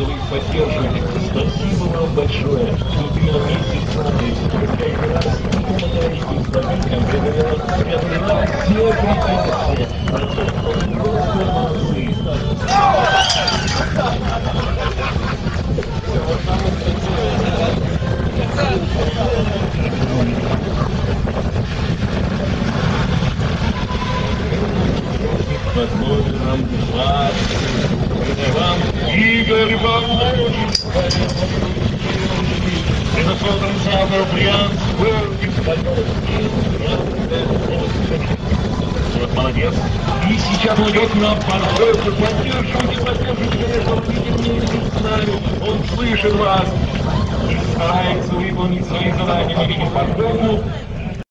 каждого из поддерживающих. Спасибо вам большое. Вступила вместе с нами. Несколько раз благодарим славителям, благодарим преодолевать все препятствия. Вы просто молодцы. Позвольте нам дышать. Это вам Игорь Володин. Это Федор Александр Брянск. Вот молодец. И сейчас идет нам поддержку. Поддерживайте, поддерживайте. Он слышит вас. И старается выполнить свои задания. Мы видим поддержку.